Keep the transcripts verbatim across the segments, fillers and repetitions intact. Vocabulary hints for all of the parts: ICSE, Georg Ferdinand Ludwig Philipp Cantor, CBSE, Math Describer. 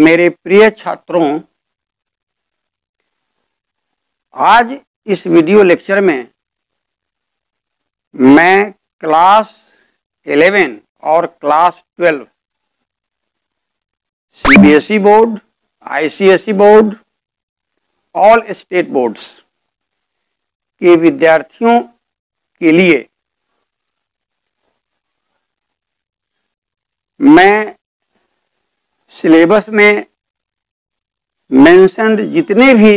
मेरे प्रिय छात्रों, आज इस वीडियो लेक्चर में मैं क्लास ग्यारह और क्लास बारह CBSE board, ICSE board, all state boards के विद्यार्थियों के लिए मैं सिलेबस में मेंशन्ड जितने भी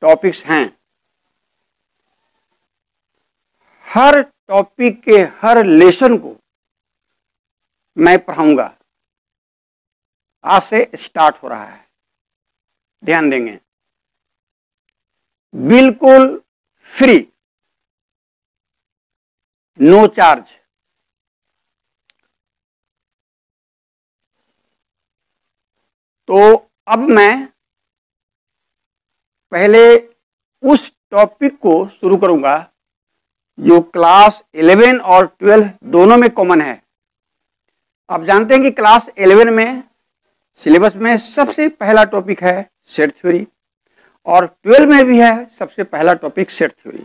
टॉपिक्स हैं, हर टॉपिक के हर लेसन को मैं पढ़ाऊंगा। आज से स्टार्ट हो रहा है, ध्यान देंगे, बिल्कुल फ्री, नो चार्ज। तो अब मैं पहले उस टॉपिक को शुरू करूंगा जो क्लास ग्यारह और बारह दोनों में कॉमन है। आप जानते हैं कि क्लास ग्यारह में सिलेबस में सबसे पहला टॉपिक है सेट थ्योरी, और बारह में भी है सबसे पहला टॉपिक सेट थ्योरी।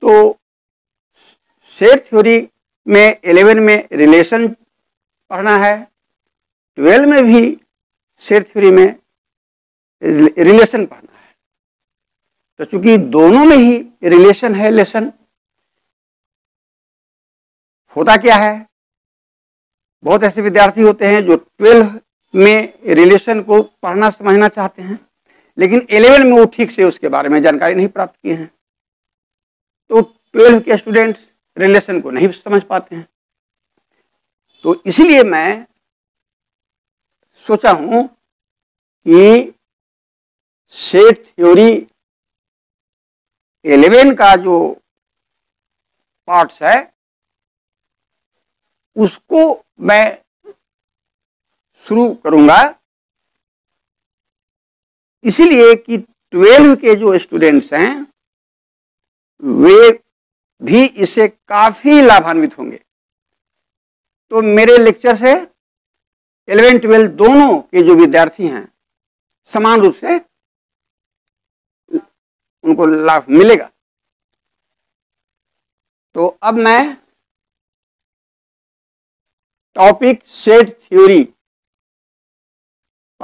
तो सेट थ्योरी में ग्यारह में रिलेशन पढ़ना है, बारह में भी सेट थ्योरी में रिलेशन पढ़ना है। तो चूंकि दोनों में ही रिलेशन है, लेसन होता क्या है, बहुत ऐसे विद्यार्थी होते हैं जो बारह में रिलेशन को पढ़ना समझना चाहते हैं, लेकिन ग्यारह में वो ठीक से उसके बारे में जानकारी नहीं प्राप्त किए हैं, तो बारह के स्टूडेंट्स रिलेशन को नहीं समझ पाते हैं। तो इसलिए मैं सोचा हूं कि सेट थ्योरी ग्यारह का जो पार्ट्स है उसको मैं शुरू करूंगा, इसलिए कि बारह के जो स्टूडेंट्स हैं वे भी इससे काफी लाभान्वित होंगे। तो मेरे लेक्चर से इलेवन ट्वेल्व दोनों के जो विद्यार्थी हैं समान रूप से उनको लाभ मिलेगा। तो अब मैं टॉपिक सेट थ्योरी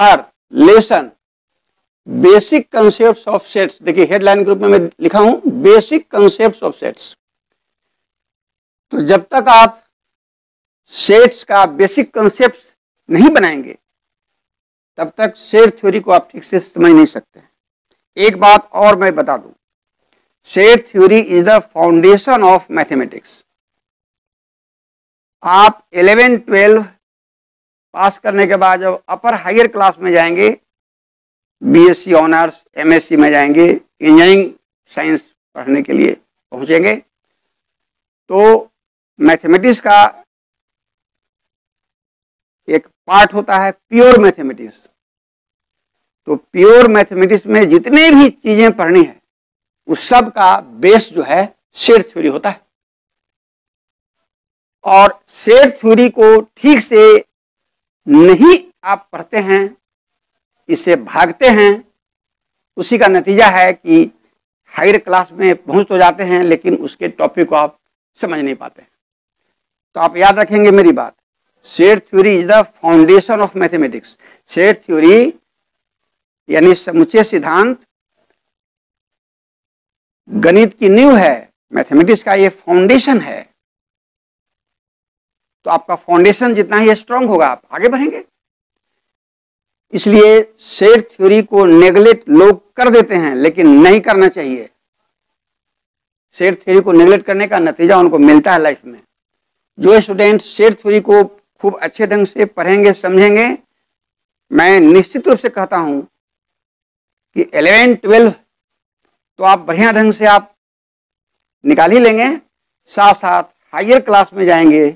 पर lesson basic concepts of sets, देखिए हेडलाइन ग्रुप में मैं लिखा हूं बेसिक कंसेप्ट्स ऑफ सेट्स। तो जब तक आप सेट्स का बेसिक कंसेप्ट्स नहीं बनाएंगे तब तक सेट थ्योरी को आप ठीक से समझ नहीं सकते हैं। एक बात और मैं बता दूं, set theory is the foundation of mathematics. आप इलेवन ट्वेल्व पास करने के बाद जब अपर हायर क्लास में जाएंगे, बीएससी ऑनर्स, एमएससी में जाएंगे, इंजीनियरिंग साइंस पढ़ने के लिए पहुंचेंगे, तो मैथमेटिक्स का एक पार्ट होता है प्योर मैथमेटिक्स। तो प्योर मैथमेटिक्स में जितने भी चीजें पढ़नी है उस सब का बेस जो है सेट थ्योरी होता है, और सेट थ्योरी को ठीक से नहीं आप पढ़ते हैं, इससे भागते हैं, उसी का नतीजा है कि हायर क्लास में पहुंच तो जाते हैं लेकिन उसके टॉपिक को आप समझ नहीं पाते हैं। तो आप याद रखेंगे मेरी बात, set theory is the foundation of mathematics. Set theory यानी समुचे सिद्धांत गणित की नींव है, मैथमेटिक्स का ये फाउंडेशन है। तो आपका फाउंडेशन जितना ही स्ट्रांग होगा आप आगे बढ़ेंगे। इसलिए सेट थ्योरी को नेगलेक्ट लोग कर देते हैं, लेकिन नहीं करना चाहिए। सेट थ्योरी को नेगलेक्ट करने का नतीजा उनको मिलता है लाइफ में। जो स्टूडेंट सेट थ्योरी को खूब अच्छे ढंग से पढ़ेंगे, समझेंगे, मैं निश्चित रूप से कहता हूं कि इलेवन ट्वेल्व तो आप बढ़िया ढंग से आप निकाल ही लेंगे, साथ साथ हायर क्लास में जाएंगे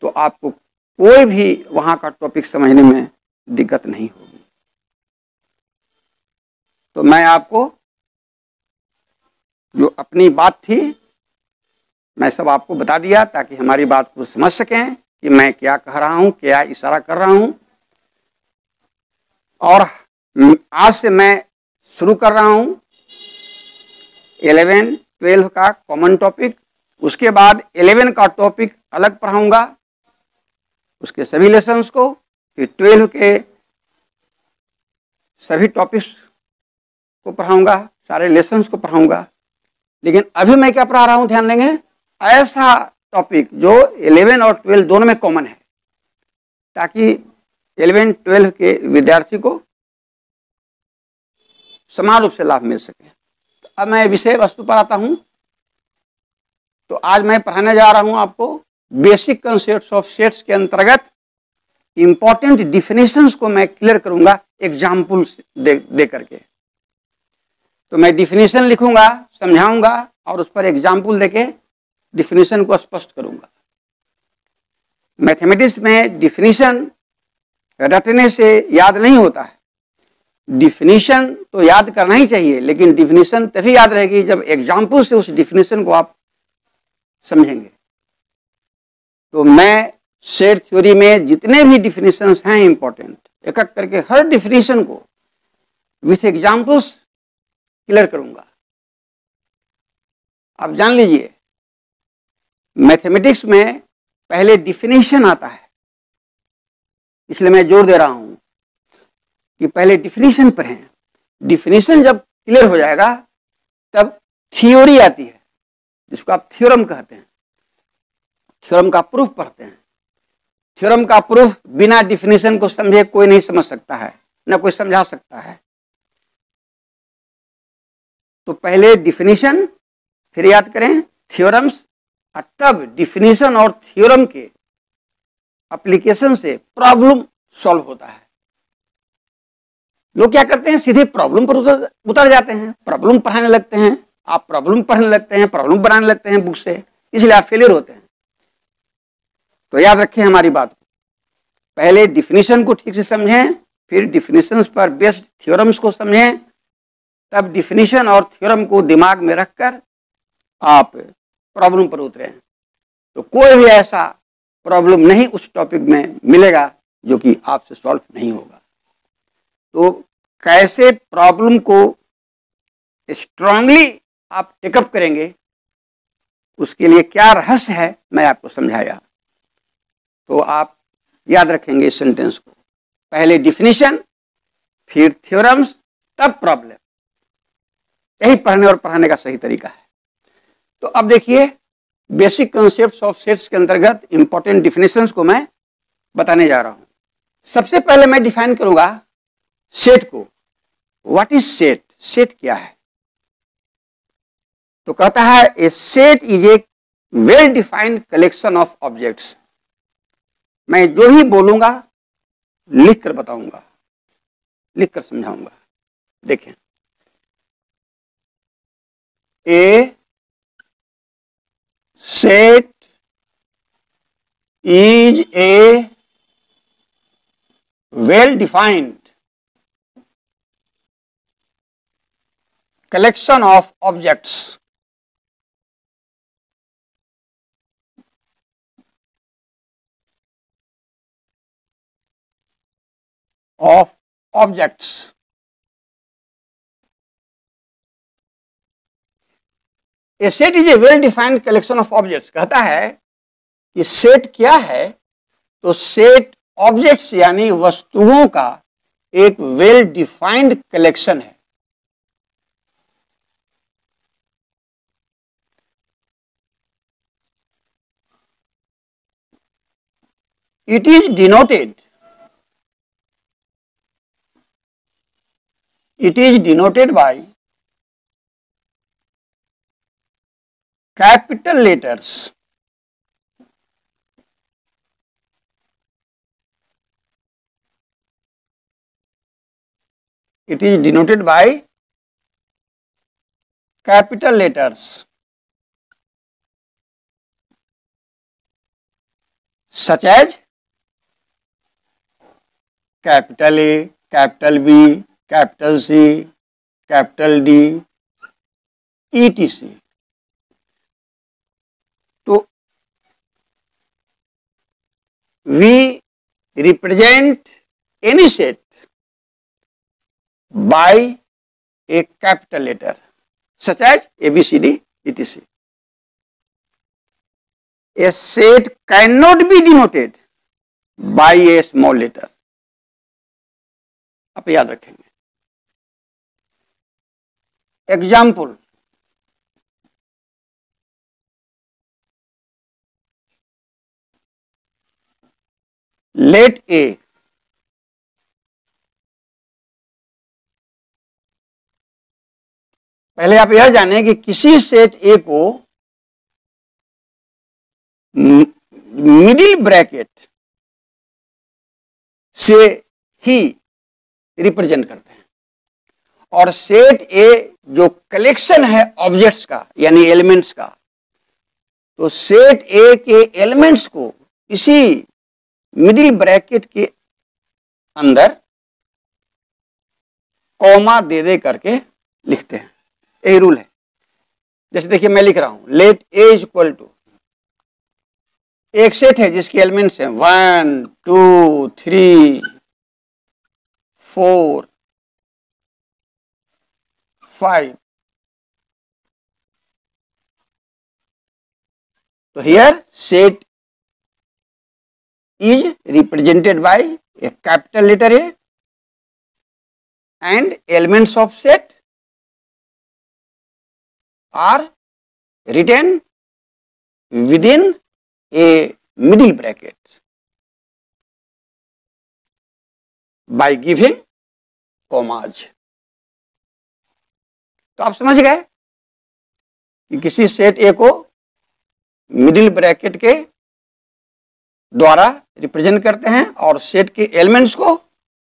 तो आपको कोई भी वहां का टॉपिक समझने में दिक्कत नहीं होगी। तो मैं आपको जो अपनी बात थी मैं सब आपको बता दिया, ताकि हमारी बात को समझ सकें कि मैं क्या कह रहा हूं, क्या इशारा कर रहा हूं। और आज से मैं शुरू कर रहा हूँ इलेवन ट्वेल्व का कॉमन टॉपिक। उसके बाद इलेवन का टॉपिक अलग पढ़ाऊँगा उसके सभी लेसन्स को, फिर ट्वेल्व के सभी टॉपिक्स को पढ़ाऊँगा, सारे लेसन्स को पढ़ाऊँगा। लेकिन अभी मैं क्या पढ़ा रहा हूँ ध्यान देंगे, ऐसा टॉपिक जो इलेवन और ट्वेल्व दोनों में कॉमन है, ताकि इलेवन ट्वेल्व के विद्यार्थी को समान रूप से लाभ मिल सके। तो अब मैं विषय वस्तु पर आता हूँ। तो आज मैं पढ़ाने जा रहा हूँ आपको बेसिक कॉन्सेप्ट्स ऑफ सेट्स के अंतर्गत इम्पॉर्टेंट डिफिनेशंस को मैं क्लियर करूँगा एग्जाम्पल दे, दे करके। तो मैं डिफिनेशन लिखूँगा, समझाऊँगा और उस पर एग्जाम्पल देके डिफिनेशन को स्पष्ट करूँगा। मैथमेटिक्स में डिफिनेशन रटने से याद नहीं होता है, डिफिनेशन तो याद करना ही चाहिए, लेकिन डिफिनेशन तभी याद रहेगी जब एग्जाम्पल से उस डिफिनेशन को आप समझेंगे। तो मैं सेट थ्योरी में जितने भी डिफिनेशंस हैं इम्पोर्टेंट, एक एक करके हर डिफिनेशन को विथ एग्जाम्पल्स क्लियर करूँगा। आप जान लीजिए मैथमेटिक्स में पहले डिफिनेशन आता है, इसलिए मैं जोर दे रहा हूँ कि पहले डिफिनेशन पर हैं। डिफिनेशन जब क्लियर हो जाएगा तब थ्योरी आती है, जिसको आप थ्योरम कहते हैं। थ्योरम का प्रूफ पढ़ते हैं। थ्योरम का प्रूफ बिना डिफिनेशन को समझे कोई नहीं समझ सकता है, ना कोई समझा सकता है। तो पहले डिफिनेशन, फिर याद करें थ्योरम्स, और तब डिफिनेशन और थ्योरम के एप्लीकेशन से प्रॉब्लम सॉल्व होता है। लोग क्या करते हैं, सीधे प्रॉब्लम पर उतर, उतर जाते हैं, प्रॉब्लम पढ़ाने लगते हैं। आप प्रॉब्लम पढ़ने लगते हैं, प्रॉब्लम बनाने लगते हैं बुक से, इसलिए आप फेलियर होते हैं। तो याद रखें हमारी बात को, पहले डिफिनेशन को ठीक से समझें, फिर डिफिनेशंस पर बेस्ड थ्योरम्स को समझें, तब डिफिनेशन और थ्योरम को दिमाग में रखकर आप प्रॉब्लम पर उतरें। तो कोई भी ऐसा प्रॉब्लम नहीं उस टॉपिक में मिलेगा जो कि आपसे सॉल्व नहीं होगा। तो कैसे प्रॉब्लम को स्ट्रांगली आप टेकअप करेंगे, उसके लिए क्या रहस्य है मैं आपको समझाया। तो आप याद रखेंगे इस सेंटेंस को, पहले डिफिनेशन, फिर थ्योरम्स, तब प्रॉब्लम। यही पढ़ने और पढ़ाने का सही तरीका है। तो अब देखिए बेसिक कॉन्सेप्ट्स ऑफ सेट्स के अंतर्गत इंपॉर्टेंट डिफिनेशंस को मैं बताने जा रहा हूँ। सबसे पहले मैं डिफाइन करूँगा सेट को। What is set? सेट क्या है? तो कहता है a set is a well defined collection of objects. मैं जो ही बोलूंगा लिख कर बताऊंगा, लिख कर समझाऊंगा। देखें, ए Set is a well-defined collection of objects A set is a well-defined collection of objects। कहता है कि सेट क्या है, तो सेट ऑब्जेक्ट्स यानी वस्तुओं का एक वेल डिफाइंड कलेक्शन है। It is denoted, it is denoted by capital letters it is denoted by capital letters such as capital A, capital B, capital C, capital D, E T C. तो we represent any set by a capital letter such as A B C D, et cetera. A set cannot be denoted by a small letter. आप याद रखेंगे। Example, late ए पहले आप यह जाने कि किसी सेट ए को मिडिल ब्रैकेट से ही रिप्रेजेंट करते हैं और सेट ए जो कलेक्शन है ऑब्जेक्ट्स का यानी एलिमेंट्स का, तो सेट ए के एलिमेंट्स को इसी मिडिल ब्रैकेट के अंदर कॉमा दे दे करके लिखते हैं। यही रूल है। जैसे देखिए मैं लिख रहा हूं let A is equal to, एक सेट है जिसके एलिमेंट्स हैं one two three four five, तो here set is represented by a capital letter A and elements of set are written within a middle bracket by giving commas. तो आप समझ गए कि किसी सेट ए को मिडिल ब्रैकेट के द्वारा रिप्रेजेंट करते हैं और सेट के एलिमेंट्स को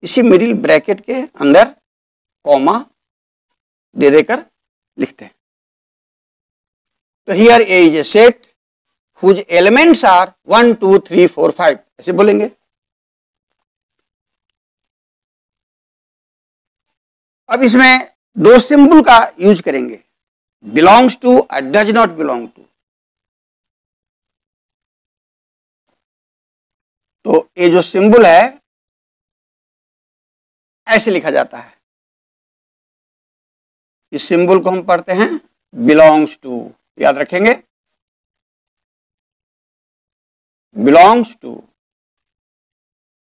इसी मिडिल ब्रैकेट के अंदर कॉमा दे देकर लिखते हैं। तो here A is a set whose elements are one two three four five, ऐसे बोलेंगे। अब इसमें दो सिंबल का यूज करेंगे, बिलोंग्स टू और डज नॉट बिलोंग टू। तो ये जो सिंबल है ऐसे लिखा जाता है, इस सिंबल को हम पढ़ते हैं बिलोंग्स टू, याद रखेंगे बिलोंग्स टू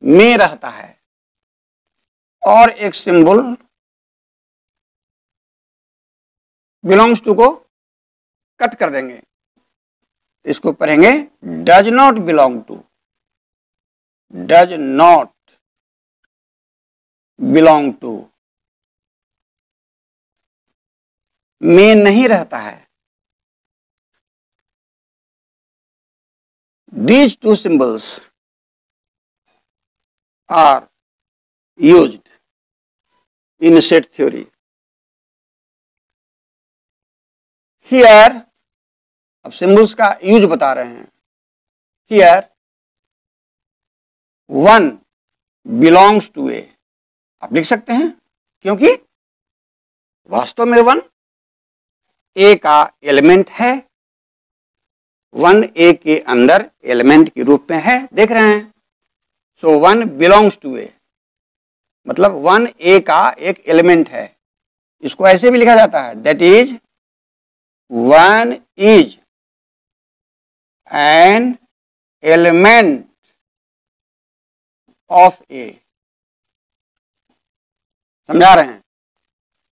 में रहता है, और एक सिंबल बिलोंग्स टू को कट कर देंगे, इसको पढ़ेंगे does not belong to, does not belong to, में नहीं रहता है। These two symbols are used in set theory. Here, अब symbols का यूज बता रहे हैं। Here, one belongs to A. आप लिख सकते हैं क्योंकि वास्तव में वन A का एलिमेंट है, वन ए के अंदर एलिमेंट के रूप में है, देख रहे हैं। So one belongs to A मतलब वन ए का एक एलिमेंट है। इसको ऐसे भी लिखा जाता है that is one is an element of A. समझा रहे हैं,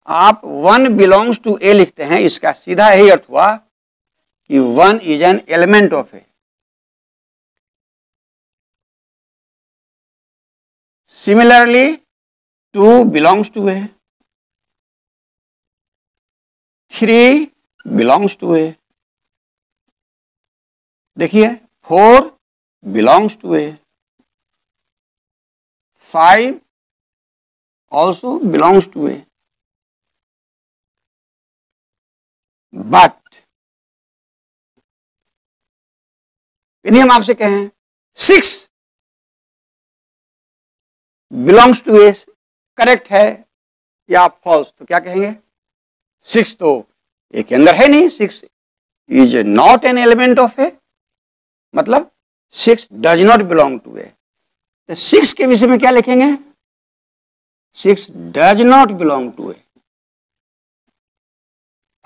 आप वन बिलोंग्स टू ए लिखते हैं, इसका सीधा यही अर्थ हुआ कि one is an element of A. Similarly two belongs to A, three belongs to A, देखिए four belongs to A, five also belongs to A, but यदि हम आपसे कहें six belongs to A, correct है या फॉल्स, तो क्या कहेंगे? सिक्स तो ए के अंदर है नहीं, six is not an element of A मतलब six does not belong to A. Six के विषय में क्या लिखेंगे? Six does not belong to A,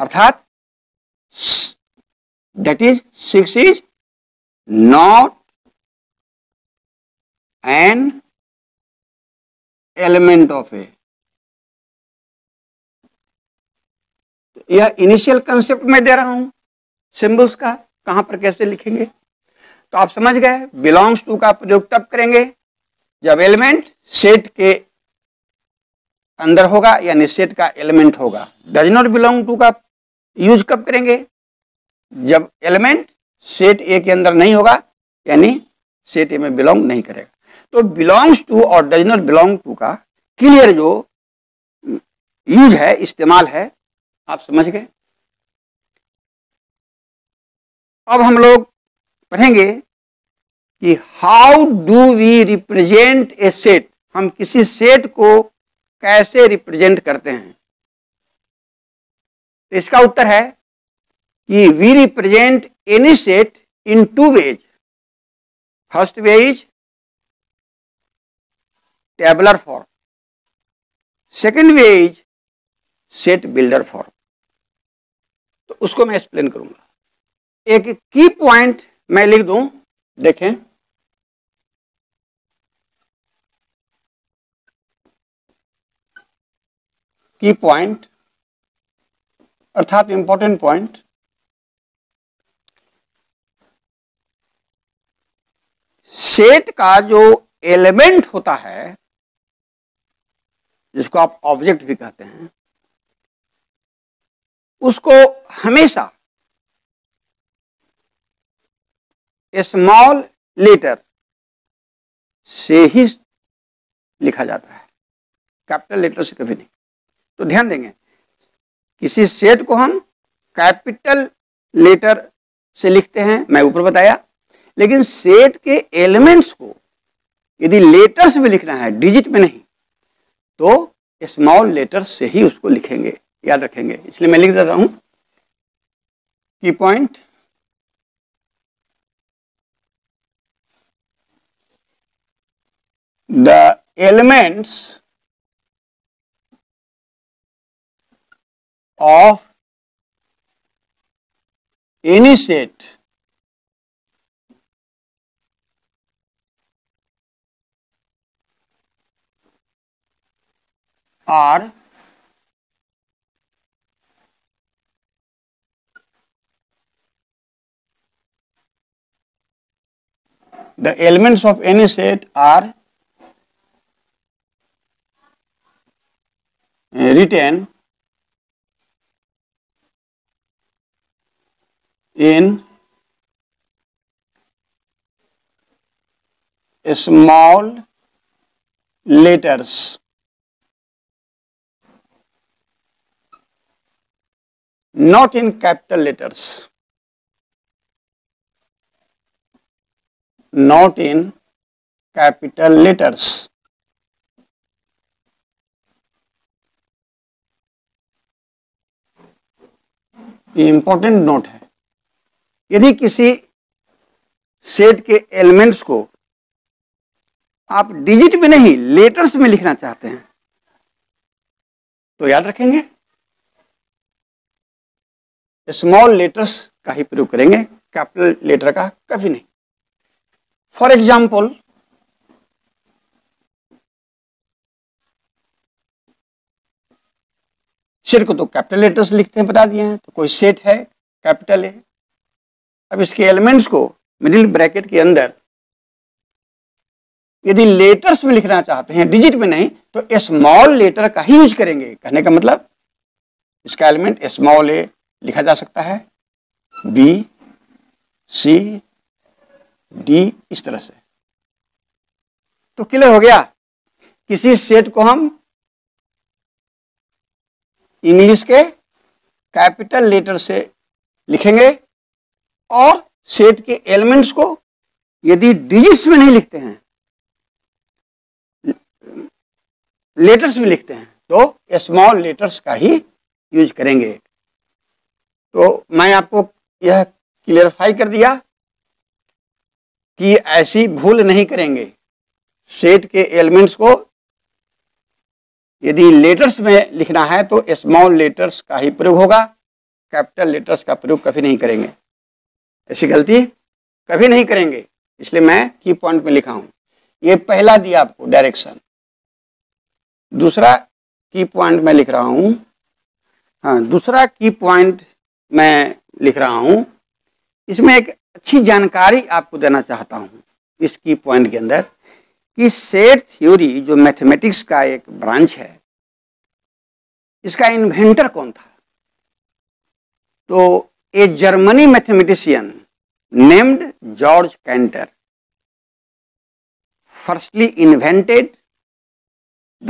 अर्थात that is six is not an element of A. यह इनिशियल कंसेप्ट मैं दे रहा हूं सिंबल्स का, कहां पर कैसे लिखेंगे। तो आप समझ गए बिलोंग्स टू का प्रयोग तब करेंगे जब एलिमेंट सेट के अंदर होगा, यानी सेट का एलिमेंट होगा। डज नॉट बिलोंग टू का यूज कब करेंगे? जब एलिमेंट सेट ए के अंदर नहीं होगा, यानी सेट ए में बिलोंग नहीं करेगा। तो बिलोंग्स टू और डज नॉट बिलोंग टू का क्लियर जो यूज है, इस्तेमाल है, आप समझ गए। अब हम लोग पढ़ेंगे कि how do we represent a set, हम किसी सेट को कैसे रिप्रेजेंट करते हैं। तो इसका उत्तर है कि we represent any set in two ways. First way is tabular form, second way is set builder form. तो उसको मैं एक्सप्लेन करूंगा। एक की पॉइंट मैं लिख दूं, देखें की पॉइंट अर्थात इंपॉर्टेंट पॉइंट। सेट का जो एलिमेंट होता है, जिसको आप ऑब्जेक्ट भी कहते हैं, उसको हमेशा स्मॉल लेटर से ही लिखा जाता है, कैपिटल लेटर से कभी नहीं। तो ध्यान देंगे, किसी सेट को हम कैपिटल लेटर से लिखते हैं, मैं ऊपर बताया। लेकिन सेट के एलिमेंट्स को यदि लेटर्स में लिखना है, डिजिट में नहीं, तो स्मॉल लेटर्स से ही उसको लिखेंगे, याद रखेंगे। इसलिए मैं लिख देता हूं की point the elements of any set are the elements of any set are written in small letters, not in capital letters. Not in capital letters. ये इंपॉर्टेंट नोट है। यदि किसी सेट के एलिमेंट्स को आप डिजिट में नहीं, लेटर्स में लिखना चाहते हैं, तो याद रखेंगे स्मॉल लेटर्स का ही प्रयोग करेंगे, कैपिटल लेटर का कभी नहीं। For example, सेट को तो कैपिटल लेटर्स लिखते हैं, बता दिए हैं। तो कोई सेट है, कैपिटल है, अब इसके एलिमेंट्स को मिडिल ब्रैकेट के अंदर यदि लेटर्स में लिखना चाहते हैं, डिजिट में नहीं, तो स्मॉल लेटर का ही यूज करेंगे। कहने का मतलब इसका एलिमेंट स्मॉल ए लिखा जा सकता है, बी, सी, डी, इस तरह से। तो क्लियर हो गया, किसी सेट को हम इंग्लिश के कैपिटल लेटर से लिखेंगे, और सेट के एलिमेंट्स को यदि डिजिट्स में नहीं लिखते हैं, लेटर्स में लिखते हैं, तो स्मॉल लेटर्स का ही यूज करेंगे। तो मैं आपको यह क्लियरफाई कर दिया कि ऐसी भूल नहीं करेंगे, सेट के एलिमेंट्स को यदि लेटर्स में लिखना है तो स्मॉल लेटर्स का ही प्रयोग होगा, कैपिटल लेटर्स का प्रयोग कभी नहीं करेंगे। ऐसी गलती कभी नहीं करेंगे, इसलिए मैं की पॉइंट में लिखा हूँ। ये पहला दिया आपको डायरेक्शन, दूसरा की पॉइंट मैं लिख रहा हूँ, हाँ दूसरा की पॉइंट मैं लिख रहा हूँ। इसमें एक अच्छी जानकारी आपको देना चाहता हूँ इस की पॉइंट के अंदर कि सेट थ्योरी जो मैथमेटिक्स का एक ब्रांच है, इसका इन्वेंटर कौन था। तो a Germany mathematician named George Cantor firstly invented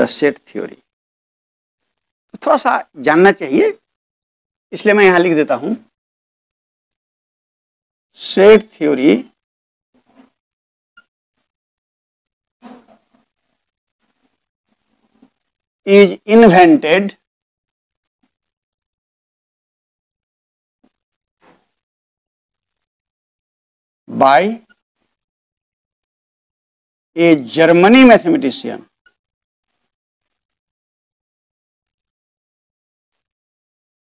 the set theory. थोड़ा सा जानना चाहिए, इसलिए मैं यहां लिख देता हूं set theory is invented by a German mathematician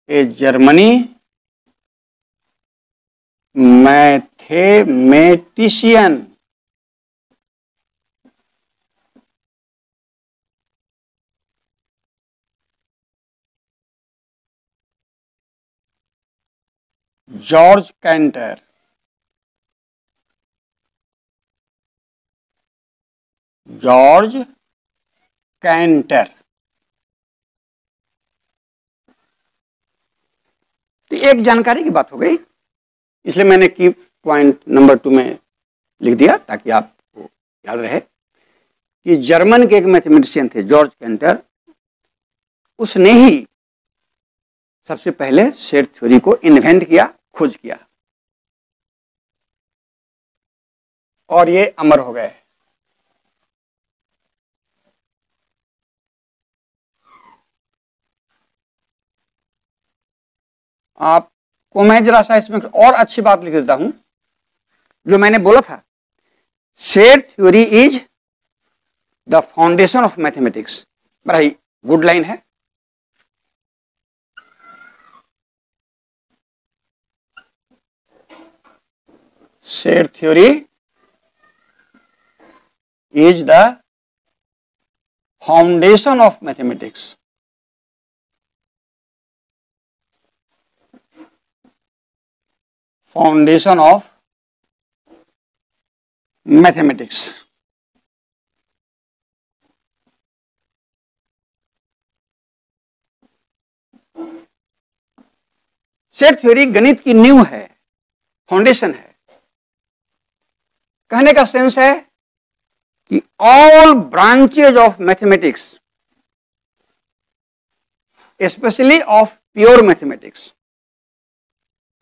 a German mathematician George Cantor, George Cantor. तो एक जानकारी की बात हो गई, इसलिए मैंने की पॉइंट नंबर टू में लिख दिया ताकि आपको याद रहे कि जर्मन के एक मैथमेटिशियन थे जॉर्ज कैंटर, उसने ही सबसे पहले सेट थ्योरी को इन्वेंट किया, खोज किया और ये अमर हो गए। आपको मैं जरा सा इसमें और अच्छी बात लिख देता हूं जो मैंने बोला था, set theory is the foundation of mathematics. बड़ा ही गुड लाइन है। Set theory is the foundation of mathematics. Foundation of mathematics. Set theory गणित की नींव है, फाउंडेशन है। कहने का सेंस है कि all branches of mathematics, specially of pure mathematics,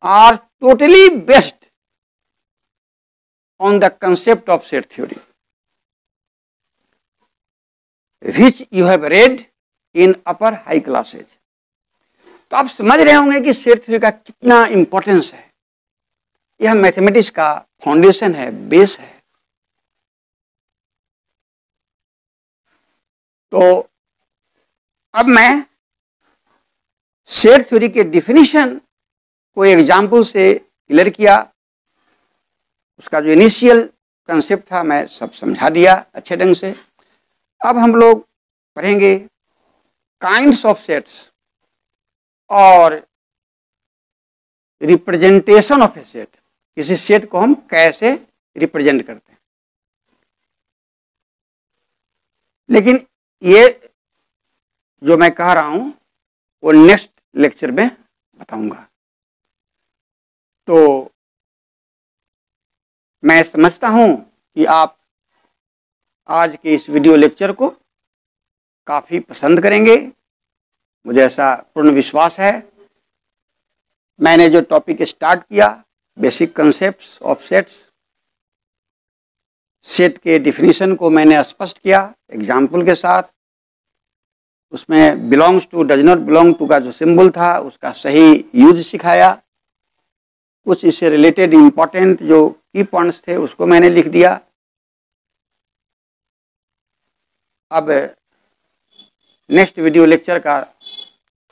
are totally based on the concept of set theory which you have read in upper high classes. तो आप समझ रहे होंगे कि सेट थ्योरी का कितना इंपॉर्टेंस है। यह मैथमेटिक्स का फाउंडेशन है, बेस है। तो अब मैं सेट थ्योरी के डिफिनीशन को एग्जाम्पल से क्लियर किया, उसका जो इनिशियल कंसेप्ट था मैं सब समझा दिया अच्छे ढंग से। अब हम लोग पढ़ेंगे काइंड्स ऑफ सेट्स और रिप्रेजेंटेशन ऑफ ए सेट, किसी सेट को हम कैसे रिप्रेजेंट करते हैं। लेकिन ये जो मैं कह रहा हूं वो नेक्स्ट लेक्चर में बताऊंगा। तो मैं समझता हूं कि आप आज के इस वीडियो लेक्चर को काफ़ी पसंद करेंगे, मुझे ऐसा पूर्ण विश्वास है। मैंने जो टॉपिक स्टार्ट किया, basic concepts of sets, set के डिफिनीशन को मैंने स्पष्ट किया एग्जाम्पल के साथ। उसमें belongs to, does not belong to का जो सिंबल था उसका सही यूज सिखाया। कुछ इससे रिलेटेड इम्पोर्टेंट जो की पॉइंट्स थे उसको मैंने लिख दिया। अब नेक्स्ट वीडियो लेक्चर का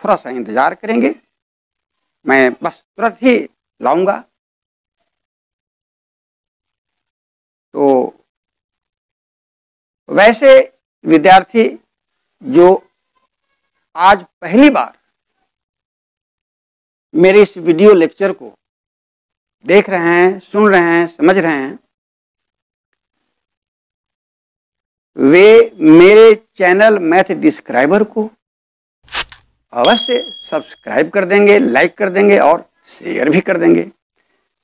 थोड़ा सा इंतज़ार करेंगे, मैं बस तुरंत ही लाऊंगा। तो वैसे विद्यार्थी जो आज पहली बार मेरे इस वीडियो लेक्चर को देख रहे हैं, सुन रहे हैं, समझ रहे हैं, वे मेरे चैनल मैथ डिस्क्राइबर को अवश्य सब्सक्राइब कर देंगे, लाइक कर देंगे और शेयर भी कर देंगे,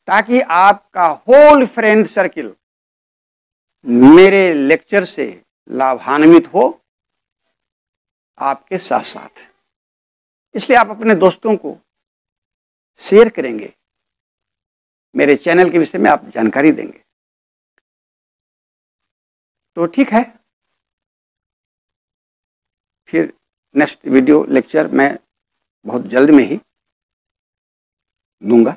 ताकि आपका होल फ्रेंड सर्किल मेरे लेक्चर से लाभान्वित हो आपके साथ साथ। इसलिए आप अपने दोस्तों को शेयर करेंगे, मेरे चैनल के विषय में आप जानकारी देंगे। तो ठीक है, फिर नेक्स्ट वीडियो लेक्चर मैं बहुत जल्द में ही दूंगा।